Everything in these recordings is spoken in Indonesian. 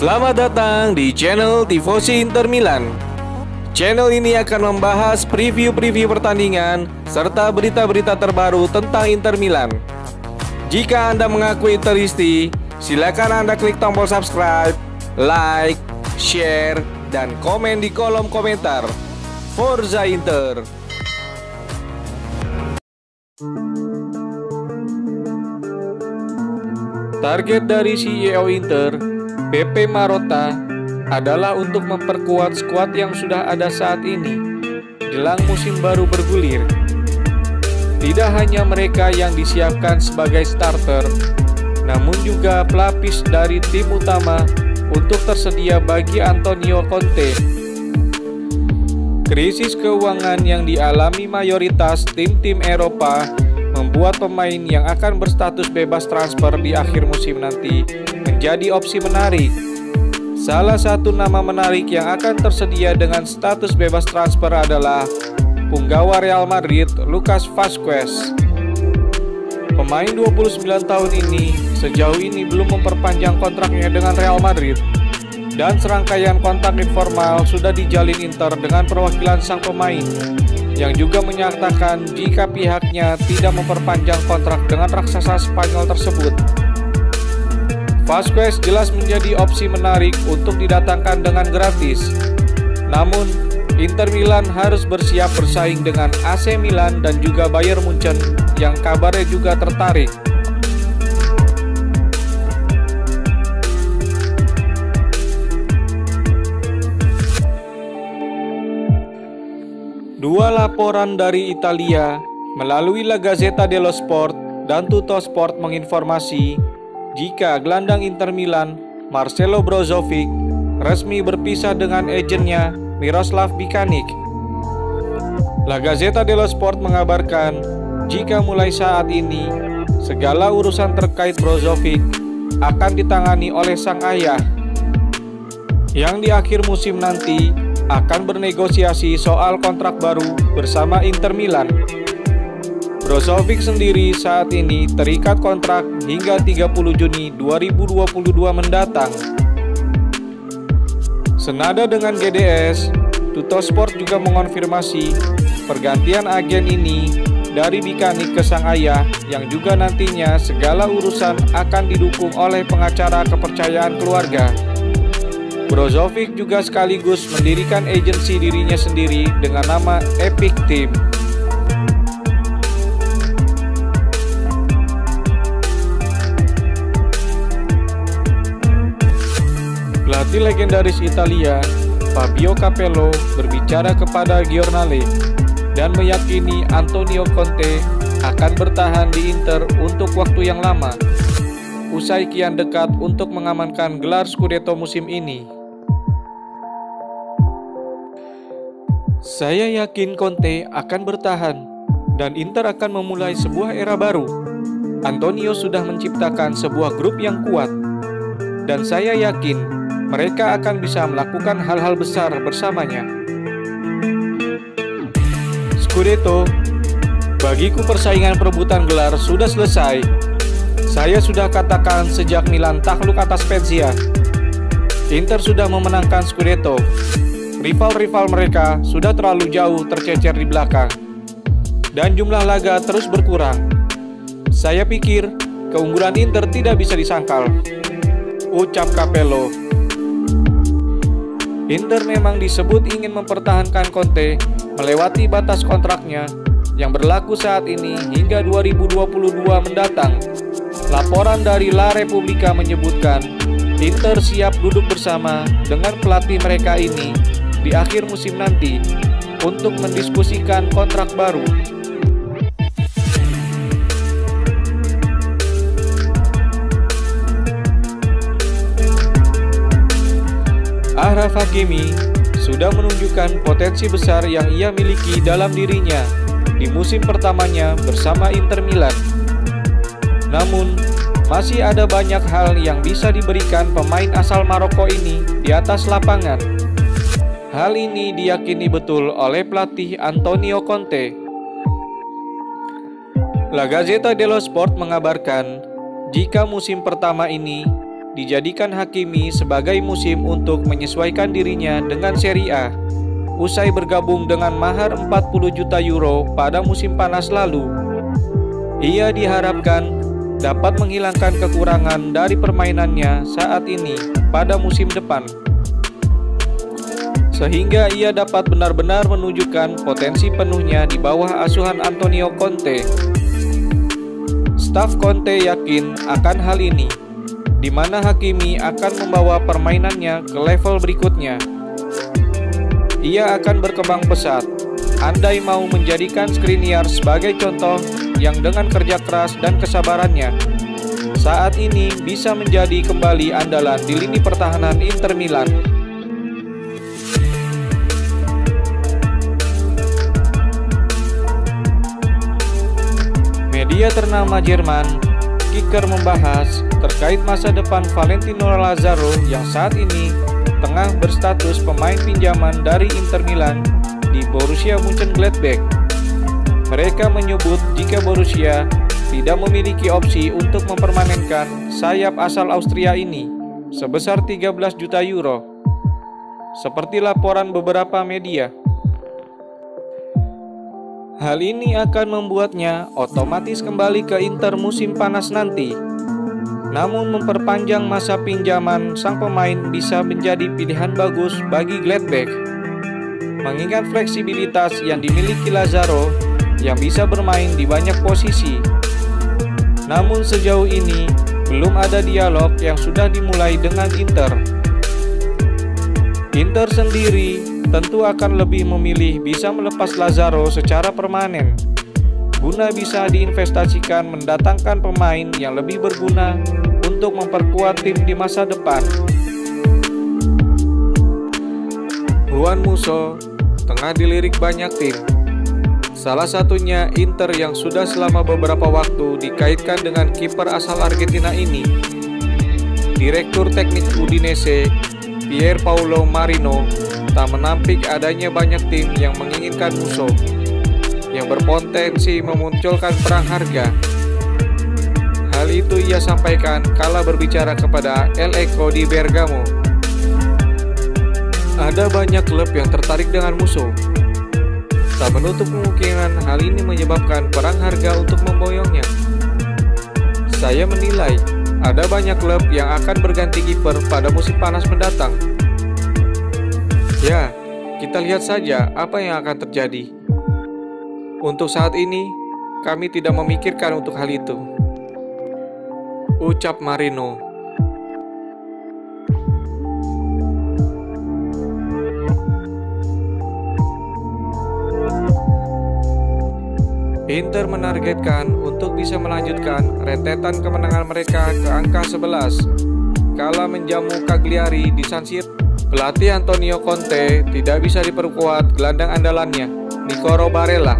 Selamat datang di channel Tifosi Inter Milan. Channel ini akan membahas preview-preview pertandingan serta berita-berita terbaru tentang Inter Milan. Jika Anda mengakui Interisti, silakan Anda klik tombol subscribe, like, share, dan komen di kolom komentar. Forza Inter! Target dari CEO Inter, PP Marotta, adalah untuk memperkuat skuad yang sudah ada saat ini jelang musim baru bergulir. Tidak hanya mereka yang disiapkan sebagai starter, namun juga pelapis dari tim utama untuk tersedia bagi Antonio Conte. Krisis keuangan yang dialami mayoritas tim-tim Eropa membuat pemain yang akan berstatus bebas transfer di akhir musim nanti menjadi opsi menarik. Salah satu nama menarik yang akan tersedia dengan status bebas transfer adalah punggawa Real Madrid, Lucas Vázquez. Pemain 29 tahun ini sejauh ini belum memperpanjang kontraknya dengan Real Madrid, dan serangkaian kontak informal sudah dijalin Inter dengan perwakilan sang pemain, yang juga menyatakan jika pihaknya tidak memperpanjang kontrak dengan raksasa Spanyol tersebut. Vázquez jelas menjadi opsi menarik untuk didatangkan dengan gratis. Namun, Inter Milan harus bersiap bersaing dengan AC Milan dan juga Bayern Munchen yang kabarnya juga tertarik. Dua laporan dari Italia melalui La Gazzetta dello Sport dan Tuttosport menginformasi jika gelandang Inter Milan, Marcelo Brozovic, resmi berpisah dengan agennya Miroslav Picanik. La Gazzetta dello Sport mengabarkan jika mulai saat ini, segala urusan terkait Brozovic akan ditangani oleh sang ayah, yang di akhir musim nanti akan bernegosiasi soal kontrak baru bersama Inter Milan. Brozovic sendiri saat ini terikat kontrak hingga 30 Juni 2022 mendatang. Senada dengan GDS, Tuttosport juga mengonfirmasi pergantian agen ini dari Picanik ke sang ayah, yang juga nantinya segala urusan akan didukung oleh pengacara kepercayaan keluarga. Brozovic juga sekaligus mendirikan agensi dirinya sendiri dengan nama Epic Team. Pelatih legendaris Italia, Fabio Capello, berbicara kepada Giornale dan meyakini Antonio Conte akan bertahan di Inter untuk waktu yang lama, usai kian dekat untuk mengamankan gelar Scudetto musim ini. Saya yakin Conte akan bertahan dan Inter akan memulai sebuah era baru. Antonio sudah menciptakan sebuah grup yang kuat, dan saya yakin mereka akan bisa melakukan hal-hal besar bersamanya. Scudetto, bagiku persaingan perebutan gelar sudah selesai. Saya sudah katakan sejak Milan takluk atas Spezia, Inter sudah memenangkan Scudetto. Rival-rival mereka sudah terlalu jauh tercecer di belakang, dan jumlah laga terus berkurang. Saya pikir keunggulan Inter tidak bisa disangkal, ucap Capello. Inter memang disebut ingin mempertahankan Conte melewati batas kontraknya yang berlaku saat ini hingga 2022 mendatang. Laporan dari La Repubblica menyebutkan Inter siap duduk bersama dengan pelatih mereka ini di akhir musim nanti untuk mendiskusikan kontrak baru. Achraf Hakimi sudah menunjukkan potensi besar yang ia miliki dalam dirinya di musim pertamanya bersama Inter Milan. Namun, masih ada banyak hal yang bisa diberikan pemain asal Maroko ini di atas lapangan. Hal ini diyakini betul oleh pelatih Antonio Conte. La Gazzetta dello Sport mengabarkan jika musim pertama ini dijadikan Hakimi sebagai musim untuk menyesuaikan dirinya dengan Serie A. Usai bergabung dengan mahar 40 juta euro pada musim panas lalu, ia diharapkan dapat menghilangkan kekurangan dari permainannya saat ini pada musim depan, sehingga ia dapat benar-benar menunjukkan potensi penuhnya di bawah asuhan Antonio Conte. Staf Conte yakin akan hal ini, di mana Hakimi akan membawa permainannya ke level berikutnya. Ia akan berkembang pesat, andai mau menjadikan Skriniar sebagai contoh yang dengan kerja keras dan kesabarannya saat ini bisa menjadi kembali andalan di lini pertahanan Inter Milan. Media ternama Jerman, Kicker, membahas terkait masa depan Valentino Lazaro yang saat ini tengah berstatus pemain pinjaman dari Inter Milan di Borussia Mönchengladbach. Mereka menyebut jika Borussia tidak memiliki opsi untuk mempermanenkan sayap asal Austria ini sebesar 13 juta euro, seperti laporan beberapa media. Hal ini akan membuatnya otomatis kembali ke Inter musim panas nanti. Namun memperpanjang masa pinjaman sang pemain bisa menjadi pilihan bagus bagi Gladbach, mengingat fleksibilitas yang dimiliki Lazaro yang bisa bermain di banyak posisi. Namun sejauh ini belum ada dialog yang sudah dimulai dengan Inter. Inter sendiri tentu akan lebih memilih bisa melepas Lazaro secara permanen, guna bisa diinvestasikan mendatangkan pemain yang lebih berguna untuk memperkuat tim di masa depan. Juan Musso tengah dilirik banyak tim, salah satunya Inter yang sudah selama beberapa waktu dikaitkan dengan kiper asal Argentina ini. Direktur teknik Udinese, Pierpaolo Marino, tak menampik adanya banyak tim yang menginginkan Musso, yang berpotensi memunculkan perang harga. Hal itu ia sampaikan kala berbicara kepada Leko di Bergamo. Ada banyak klub yang tertarik dengan Musso. Tak menutup kemungkinan hal ini menyebabkan perang harga untuk memboyongnya. Saya menilai ada banyak klub yang akan berganti kiper pada musim panas mendatang. Ya, kita lihat saja apa yang akan terjadi. Untuk saat ini, kami tidak memikirkan untuk hal itu, ucap Marino. Inter menargetkan untuk bisa melanjutkan rentetan kemenangan mereka ke angka 11 kala menjamu Cagliari di San Siro. Pelatih Antonio Conte tidak bisa diperkuat gelandang andalannya, Nicolo Barella,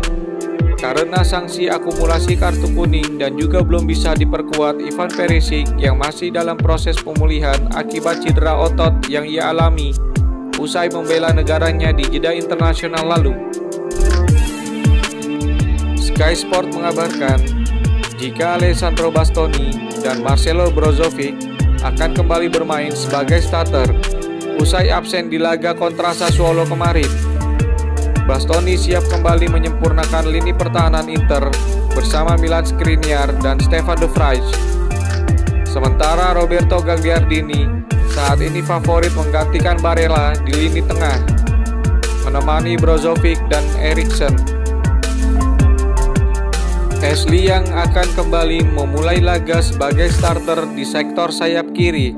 karena sanksi akumulasi kartu kuning, dan juga belum bisa diperkuat Ivan Perisic yang masih dalam proses pemulihan akibat cedera otot yang ia alami usai membela negaranya di jeda internasional lalu. Sky Sport mengabarkan jika Alessandro Bastoni dan Marcelo Brozovic akan kembali bermain sebagai starter usai absen di laga kontra Sassuolo kemarin. Bastoni siap kembali menyempurnakan lini pertahanan Inter bersama Milan Skriniar dan Stefan De Vrij. Sementara Roberto Gagliardini saat ini favorit menggantikan Barella di lini tengah, menemani Brozovic dan Eriksen. Ashley yang akan kembali memulai laga sebagai starter di sektor sayap kiri,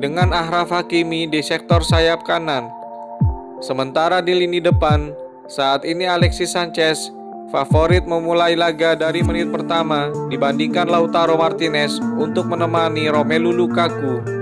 dengan Achraf Hakimi di sektor sayap kanan. Sementara di lini depan, saat ini Alexis Sanchez favorit memulai laga dari menit pertama dibandingkan Lautaro Martinez untuk menemani Romelu Lukaku.